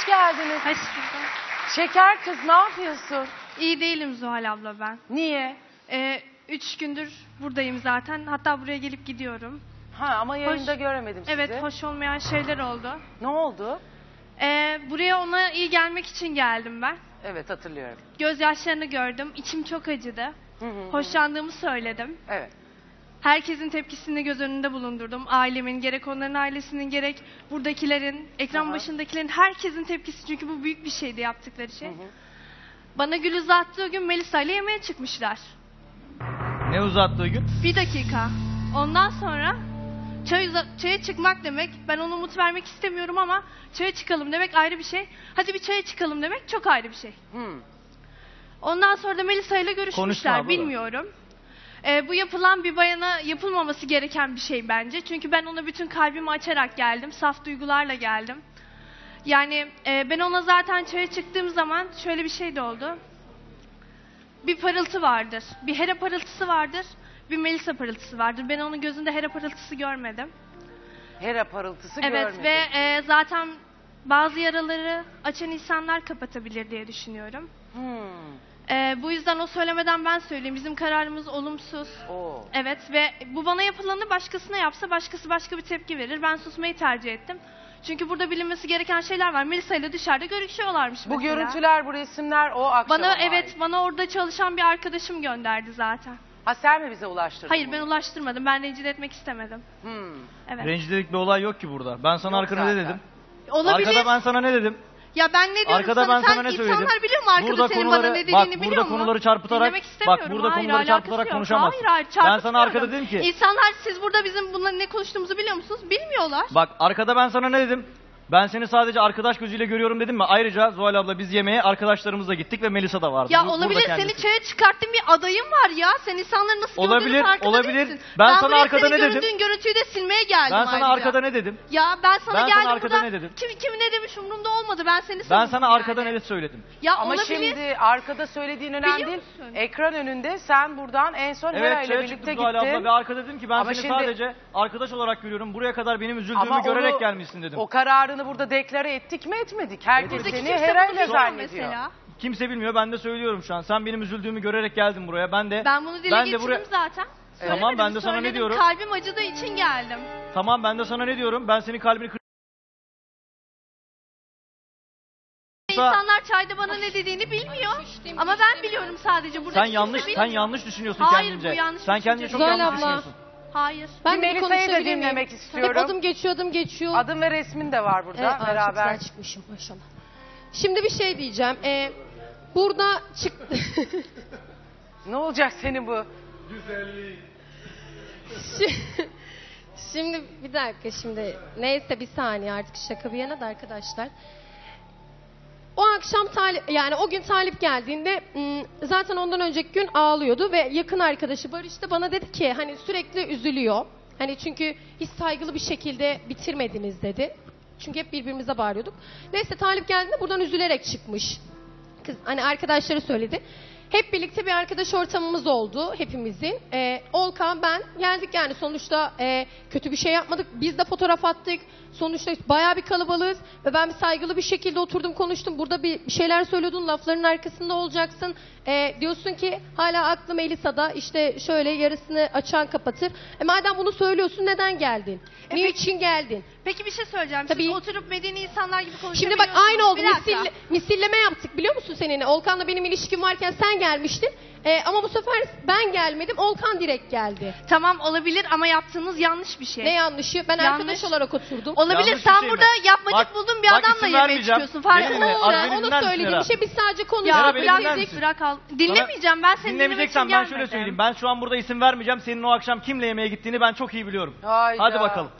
Hoş geldiniz. Hoş bulduk. Şeker kız, ne yapıyorsun? İyi değilim Zuhal abla ben. Niye? 3 gündür buradayım zaten. Hatta buraya gelip gidiyorum. Ha, ama yayında göremedim sizi. Evet, hoş olmayan şeyler oldu. Ne oldu? Buraya ona iyi gelmek için geldim ben. Evet, hatırlıyorum. Gözyaşlarını gördüm. İçim çok acıdı. Hoşlandığımı söyledim. Evet. Herkesin tepkisini göz önünde bulundurdum. Ailemin, gerek onların ailesinin, gerek buradakilerin, ekran başındakilerin, herkesin tepkisi. Çünkü bu büyük bir şeydi yaptıkları şey. Bana gül uzattığı gün Melisa ile yemeğe çıkmışlar. Ne uzattığı gün? Bir dakika. Ondan sonra çaya çıkmak demek, ben ona umut vermek istemiyorum ama çaya çıkalım demek ayrı bir şey. Hadi bir çaya çıkalım demek çok ayrı bir şey. Ondan sonra da Melisa ile görüşmüşler. Bilmiyorum. Bu yapılan bir bayana yapılmaması gereken bir şey bence. Çünkü ben ona bütün kalbimi açarak geldim. Saf duygularla geldim. Yani ben ona zaten çaya çıktığım zaman şöyle bir şey de oldu. Bir parıltı vardır. Bir Hera parıltısı vardır. Bir Melisa parıltısı vardır. Ben onun gözünde Hera parıltısı görmedim. Hera parıltısı görmedim. Evet ve zaten bazı yaraları açan insanlar kapatabilir diye düşünüyorum. Bu yüzden o söylemeden ben söyleyeyim. Bizim kararımız olumsuz. Evet ve bu bana yapılanı başkasına yapsa başkası başka bir tepki verir. Ben susmayı tercih ettim. Çünkü burada bilinmesi gereken şeyler var. Melisa ile dışarıda görüşüyorlarmış mesela. Bu görüntüler, bu resimler o akşam. Bana orada çalışan bir arkadaşım gönderdi zaten. Ha, sen mi bize ulaştırdın? Hayır, ben ulaştırmadım. Ben rencide etmek istemedim. Evet. Rencidelik bir olay yok ki burada. Ben sana arkada ne dedim? Olabilir. Arkada ben sana ne dedim? Ya ben ne diyorum arkada sana? Ben sana ne söyledim? İnsanlar biliyor mu arkada senin konuları, bana ne dediğini biliyor mu? Bak burada konuları çarpıtarak, konuşamazsın. Hayır, ben sana arkada dedim ki. İnsanlar siz burada bizim bunların ne konuştuğumuzu biliyor musunuz? Bilmiyorlar. Bak arkada ben sana ne dedim? Ben seni sadece arkadaş gözüyle görüyorum dedim mi? Ayrıca Zuhal abla biz yemeğe arkadaşlarımızla gittik ve Melisa da vardı. Ya olabilir, seni çaya çıkarttığım bir adayım var ya. Sen insanları nasıl gördüğünün farkında değilsin. Ben sana arkada ne dedim? Gördüğün görüntüyü de silmeye geldim. Ben sana arkada ne dedim? Ya ben sana geldim buradan. Kim ne demiş umurumda olmadı. Ben seni söyledim. Ben sana arkada ne söyledim? Ya ama şimdi arkada söylediğin önemli değil. Ekran önünde sen buradan en son Hera ile birlikte gittin. Evet, Zuhal abla ve arkada dedim ki ben seni sadece arkadaş olarak görüyorum. Buraya kadar benim üzüldüğümü görerek gelmişsin dedim. O kararını burada deklare ettik mi etmedik? Herkes seni Hera'yla zannediyor. Mesela. Kimse bilmiyor, ben de söylüyorum şu an. Sen benim üzüldüğümü görerek geldin buraya. Ben bunu dile getirdim zaten. Tamam, ben de sana ne diyorum? Kalbim acıdığı için geldim. Tamam, ben de sana ne diyorum? Ben senin kalbini kırdım. İnsanlar çayda bana ne dediğini bilmiyor. Ama ben biliyorum sadece. Burada sen yanlış düşünüyorsun kendince. Hayır, bu yanlış. Sen kendine çok yanlış düşünüyorsun. Hayır. Ben Melisa'yı da dinlemek istiyorum. Hep adım geçiyor. Adım ve resmin de var burada beraber. Çok güzel çıkmışım maşallah. Şimdi bir şey diyeceğim. Burada çıktı. Ne olacak senin bu? Güzelliği. Şimdi bir dakika Neyse bir saniye artık şaka bir yana da arkadaşlar. O akşam Talip, yani o gün Talip geldiğinde zaten ondan önceki gün ağlıyordu ve yakın arkadaşı Barış da bana dedi ki hani sürekli üzülüyor. Hani çünkü hiç saygılı bir şekilde bitirmediniz dedi. Çünkü hep birbirimize bağırıyorduk. Neyse Talip geldiğinde buradan üzülerek çıkmış. Kız hani arkadaşları söyledi. Hep birlikte bir arkadaş ortamımız oldu hepimizin. Olkan, ben geldik yani sonuçta kötü bir şey yapmadık. Biz de fotoğraf attık. Sonuçta bayağı bir kalabalığız. Ve ben saygılı bir şekilde oturdum, konuştum. Burada bir şeyler söylüyordun, lafların arkasında olacaksın. Diyorsun ki hala aklım Elisa'da, işte şöyle yarısını açan kapatır. Madem bunu söylüyorsun neden geldin? Niçin geldin? Peki bir şey söyleyeceğim. Tabii. Siz oturup medeni insanlar gibi konuşabiliyorsunuz. Şimdi bak aynı oldu. Misilleme yaptık biliyor musun seninle? Olkan'la benim ilişkim varken sen gelmiştin. Ama bu sefer ben gelmedim. Olkan direkt geldi. Tamam, olabilir ama yaptığınız yanlış bir şey. Ne yanlışı? Ben arkadaş olarak oturdum. Olabilir. Yanlış sen burada yapmacık buldun bir adamla yemeğe çıkıyorsun. Farkında olmadan onu söylediğim şey. Biz sadece konuşuyoruz. Dinlemeyeceğim. Ben seni dinlemeyeceksen ben şöyle söyleyeyim. Ben şu an burada isim vermeyeceğim. Senin o akşam kimle yemeğe gittiğini ben çok iyi biliyorum. Hadi bakalım.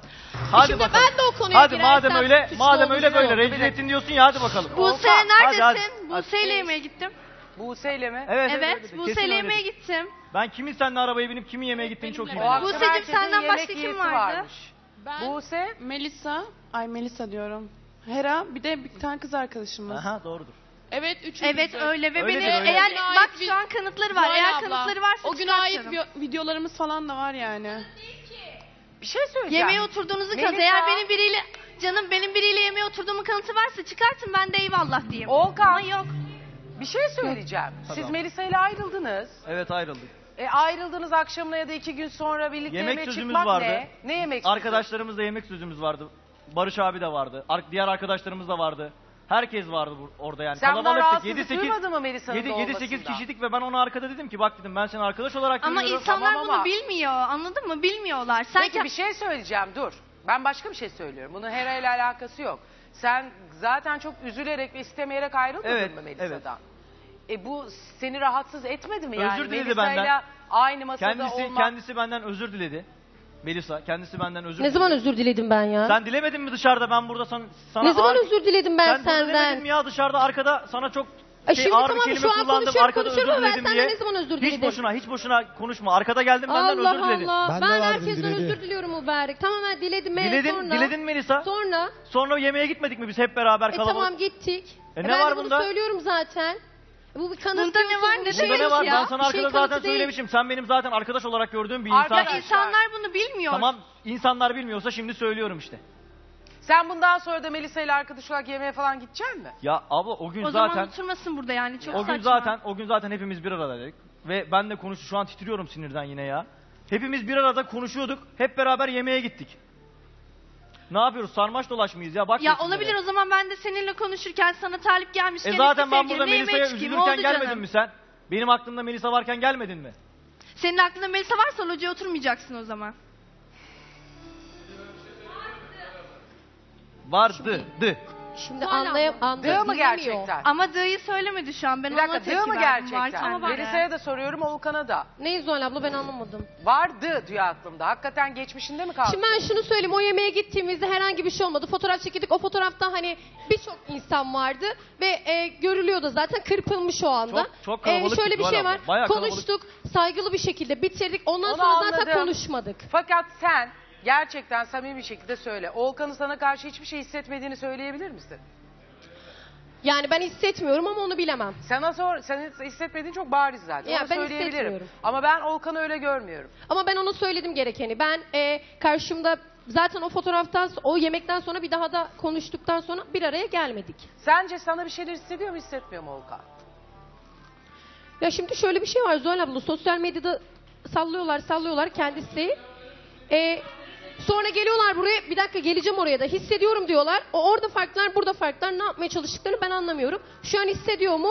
Şimdi ben de o konuya girersem. Hadi madem öyle böyle rencide ettin diyorsun ya, hadi bakalım. Buse'ye neredesin? Buse'yle yemeğe gittim. Buse'yle mi? Evet, Buse'yle yemeğe gittim. Ben kimin seninle arabaya binip kimin yemeğe gittiğini çok iyi biliyorum. Buse'cim senden başka kim vardı? Buse, Melisa, Melisa diyorum. Hera, bir de bir tane kız arkadaşımız. Aha, doğrudur. Evet, üçümüz. Evet, öyle ve beni eğer bak şu an kanıtları var. Eğer kanıtları varsa o güne ait videolarımız falan da var yani. Bir şey söyleyeceğim. Yemeğe oturduğunuzu kaz. Eğer benim biriyle Canım benim biriyle yemeğe oturduğumun kanıtı varsa çıkartın, ben de eyvallah diyeyim. Olkan yok. Bir şey söyleyeceğim. Tabii. Siz Melisa ile ayrıldınız. Evet, ayrıldık. Ayrıldınız, akşamına ya da 2 gün sonra birlikte yemek sözümüz vardı. Ne yemek? Arkadaşlarımızla yemek sözümüz vardı. Barış abi de vardı. Diğer arkadaşlarımız da vardı. Herkes vardı orada yani. Sen kalabalıktık. 7-8 kişilik ve ben ona arkada dedim ki bak dedim ben seni arkadaş olarak görüyorum. Ama insanlar tamam, bunu ama bilmiyor. Anladın mı? Bilmiyorlar. Sen peki bir şey söyleyeceğim. Dur. Ben başka bir şey söylüyorum. Bunun Hera ile alakası yok. Sen zaten çok üzülerek ve istemeyerek ayrılmadın mı Melisa'dan? Evet. Bu seni rahatsız etmedi mi yani? Özür diledi benden. Aynı masada kendisi benden özür diledi. Melisa kendisi benden özür diledi. Ne zaman özür diledim ben ya? Sen dilemedin mi dışarıda, ben burada sana... Ne zaman özür diledim ben senden? Sen dilemedin mi ya dışarıda, arkada sana çok şimdi ağır tamam, bir kelime kullandım, arkada özür diledim diye. Ne zaman özür diledim? Hiç boşuna konuşma. Arkada geldim, benden özür diledim. Allah Allah, ben herkesten özür diliyorum mübarek. Tamamen diledim. Diledin Melisa. Sonra yemeğe gitmedik mi biz hep beraber kalabalık? Tamam gittik. Ne var bunda? Ben söylüyorum zaten. Bu bir kanıt. Bunda ne var? Ne var? Ben sana arkada zaten söylemişim. Sen benim zaten arkadaş olarak gördüğüm bir insan. İnsanlar bunu bilmiyor. Tamam, insanlar bilmiyorsa şimdi söylüyorum işte. Sen bundan sonra da Melisa ile arkadaş olarak yemeğe falan gideceksin mi? Ya abla o zaman oturmasın burada yani, çok saçma. O gün zaten hepimiz bir aradaydık ve ben de şu an titriyorum sinirden yine ya. Hepimiz bir arada konuşuyorduk, hep beraber yemeğe gittik. Ne yapıyoruz? Sarmaş dolaş mıyız ya? Bak ya olabilir o zaman, ben de seninle konuşurken sana Talip gelmiş. Zaten ben burada Melisa'ya üzülürken gelmedin mi sen? Benim aklımda Melisa varken gelmedin mi? Senin aklında Melisa varsa locaya oturmayacaksın o zaman. Vardı. Şimdi anlayamıyor mu gerçekten? Ama dı'yı söylemedi şu an. Ben ona tepki verdim. Dı mı gerçekten? Melisa'ya da soruyorum, Olkan'a da. Neyiz o abla, ben anlamadım. Vardı diyor aklımda. Hakikaten geçmişinde mi kaldı? Şimdi ben şunu söyleyeyim. O yemeğe gittiğimizde herhangi bir şey olmadı. Fotoğraf çekildik. O fotoğrafta hani birçok insan vardı. Ve görülüyordu zaten. Kırpılmış o anda. Çok kalabalık. Şöyle bir şey var. Konuştuk. Saygılı bir şekilde bitirdik. Ondan sonra zaten konuşmadık. Fakat sen... Gerçekten samimi bir şekilde söyle. Olkan'ın sana karşı hiçbir şey hissetmediğini söyleyebilir misin? Yani ben hissetmiyorum ama onu bilemem. Sen hissetmediğin çok bariz zaten. Ya onu ben hissetmiyorum. Ama ben Olkan'ı öyle görmüyorum. Ama ben ona söyledim gerekeni. Ben karşımda zaten o yemekten sonra bir daha da konuştuktan sonra bir araya gelmedik. Sence sana bir şeyler hissediyor mu, hissetmiyor mu Olkan? Ya şimdi şöyle bir şey var Zuhal abla. Sosyal medyada sallıyorlar kendisi. Sonra geliyorlar buraya, bir dakika geleceğim oraya da, hissediyorum diyorlar. Orada farklar, burada farklar, ne yapmaya çalıştıklarını ben anlamıyorum. Şu an hissediyor mu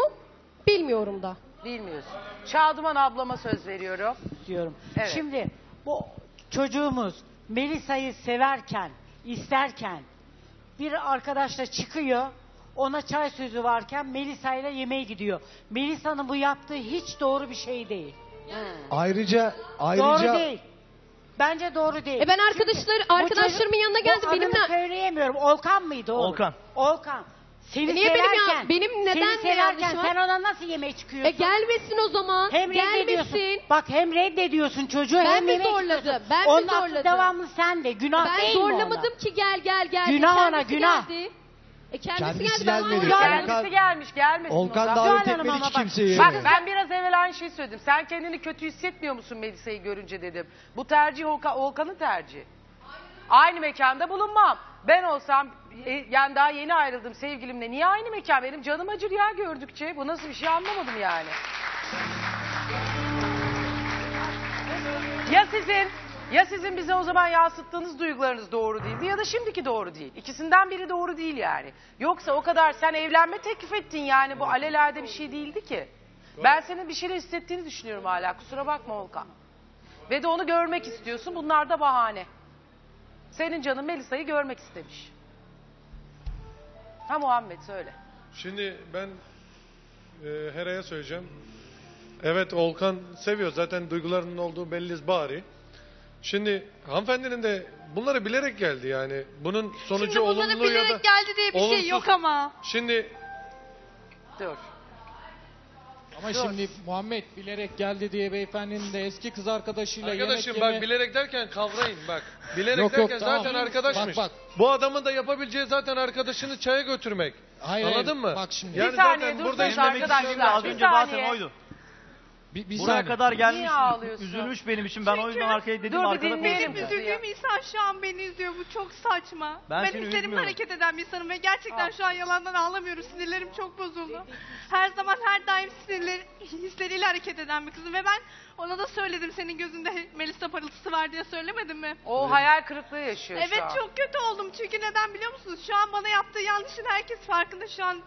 bilmiyorum da. Bilmiyorsun. Çağduman ablama söz veriyorum. Diyorum. Evet. Şimdi bu çocuğumuz Melisa'yı severken, isterken bir arkadaşla çıkıyor, ona çay sözü varken Melisa'yla yemeğe gidiyor. Melisa'nın bu yaptığı hiç doğru bir şey değil. Ayrıca... Doğru değil. Bence doğru değil. Ben arkadaşlarımın yanına geldi. Benimle söyleyemiyorum. Olkan mıydı o? Olkan. Seni niye severken sen ona nasıl yemeğe çıkıyorsun? Gelmesin o zaman. Hem reddediyorsun. Bak hem reddediyorsun çocuğu, hem yemeğe çıkıyorsun. Ben mi zorladım? Onun devamlı sen de. Günah değil mi ona? Ben zorlamadım ki gel. Günah ona, günah. Kendisi gelmedi. Kendisi gelmiş, gelmesin. Olkan davet etmedi ki kimseyi. Bak ben biraz evvel aynı şeyi söyledim. Sen kendini kötü hissetmiyor musun Melisa'yı görünce dedim. Bu tercih Olkan'ın tercihi. Aynı mekanda bulunmam. Ben olsam, yani daha yeni ayrıldım sevgilimle. Niye aynı mekan? Benim canım acır ya gördükçe. Bu nasıl bir şey, anlamadım yani. Ya sizin bize o zaman yansıttığınız duygularınız doğru değildi ya da şimdiki doğru değil. İkisinden biri doğru değil yani. Yoksa o kadar sen evlenme teklif ettin yani, bu alelade bir şey değildi ki. Ben senin bir şeyle hissettiğini düşünüyorum hala, kusura bakma Olkan. Ve de onu görmek istiyorsun, bunlar da bahane. Senin canın Melisa'yı görmek istemiş. Ha Muhammed söyle. Şimdi ben Hera'ya söyleyeceğim. Evet Olkan seviyor, zaten duygularının olduğu belli bari. Şimdi hanımefendinin de bunları bilerek geldi yani. Bunun sonucu olumlu ya da... Şimdi bunları bilerek geldi diye bir şey yok ama. Şimdi... Dur. Ama şimdi Muhammed bilerek geldi diye beyefendinin de eski kız arkadaşıyla yemek yeme... Arkadaşım bak bilerek derken kavrayın bak. Bilerek derken zaten arkadaşmış. Bu adamın da yapabileceği zaten arkadaşını çaya götürmek. Anladın mı? Bak şimdi. Bir saniye dur arkadaşlar. Bir saniye. Bir buraya kadar gelmiş, üzülmüş benim için. Ben çünkü, o yüzden arkaya dedim arkada bozdum. Benim üzüldüğüm insan şu an beni izliyor. Bu çok saçma. Ben hislerimle hareket eden bir insanım ve gerçekten şu an yalandan ağlamıyorum. Sinirlerim çok bozuldu. Her zaman her daim hisleriyle hareket eden bir kızım ve ben ona da söyledim, senin gözünde Melisa parıltısı var diye söylemedim mi? O hayal kırıklığı yaşıyor şu an. Evet, çok kötü oldum çünkü neden biliyor musunuz? Şu an bana yaptığı yanlışın herkes farkında şu an.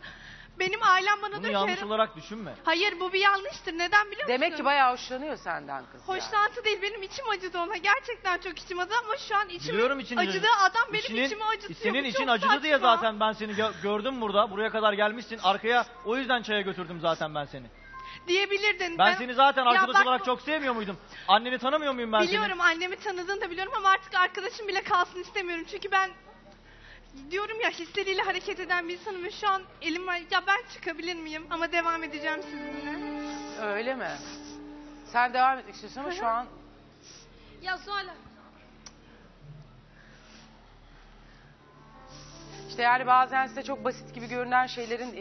Benim ailem bana diyor ki... Bunu yanlış olarak düşünme. Hayır, bu bir yanlıştır. Neden biliyor musun? Demek ki bayağı hoşlanıyor senden kız. Hoşlantı yani değil. Benim içim acıdı ona. Gerçekten çok içim acıdı ama şu an içim acıdı. Adam benim içimi acıtıyor. Senin için acıdı saçma diye zaten ben seni gördüm burada. Buraya kadar gelmişsin. Arkaya o yüzden çaya götürdüm zaten ben seni. Diyebilirdin. Ben seni zaten arkadaş olarak çok sevmiyor muydum? Anneni tanımıyor muyum ben biliyorum, seni? Annemi tanıdığını da biliyorum ama artık arkadaşım bile kalsın istemiyorum. Çünkü ben... Diyorum ya, hisleriyle hareket eden bir insanım ve şu an elim var. Ya ben çıkabilir miyim? Ama devam edeceğim sizinle. Öyle mi? Sen devam etmek istiyorsun ama şu an... Ya Zuhal. İşte yani bazen size çok basit gibi görünen şeylerin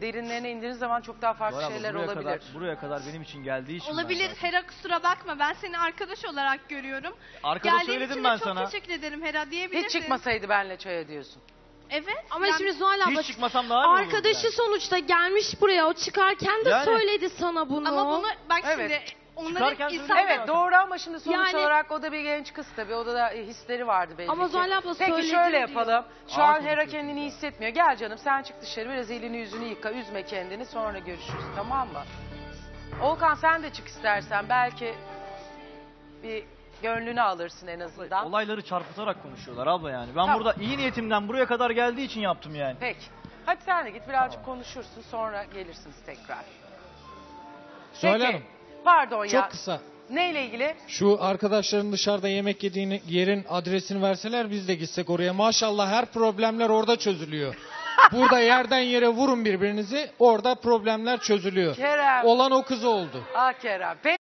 derinlerine indiğiniz zaman çok daha farklı şeyler olabilir. Buraya kadar benim için geldiği için... Olabilir Hera, kusura bakma, ben seni arkadaş olarak görüyorum. Arkadaş söyledim ben sana. Çok teşekkür ederim Hera diyebilirsin. Hiç çıkmasaydı benimle çaya diyorsun. Evet. Ama yani, şimdi Zuhal abla... Hiç çıkmasam daha iyi olurdu. Arkadaşı sonuçta gelmiş buraya, o çıkarken de yani, söyledi sana bunu. Ama bunu bak şimdi... Evet doğru ama şimdi sonuç olarak o da bir genç kız tabii. O da hisleri vardı belki. Ama Zuhal abla söyledi. Peki şöyle yapalım. Şu an Hera kendini iyi hissetmiyor. Gel canım sen çık dışarı, biraz elini yüzünü yıka. Üzme kendini, sonra görüşürüz, tamam mı? Olkan sen de çık istersen. Belki bir gönlünü alırsın en azından. Olayları çarpıtarak konuşuyorlar abla yani. Ben burada iyi niyetimden buraya kadar geldiği için yaptım yani. Peki. Hadi sen de git birazcık konuşursun, sonra gelirsiniz tekrar. Söylerim. Pardon ya. Çok kısa. Neyle ilgili? Şu arkadaşların dışarıda yemek yediğin yerin adresini verseler biz de gitsek oraya. Maşallah her problemler orada çözülüyor. Burada yerden yere vurun birbirinizi. Orada problemler çözülüyor. Kerem. Olan o kız oldu. Ah Kerem.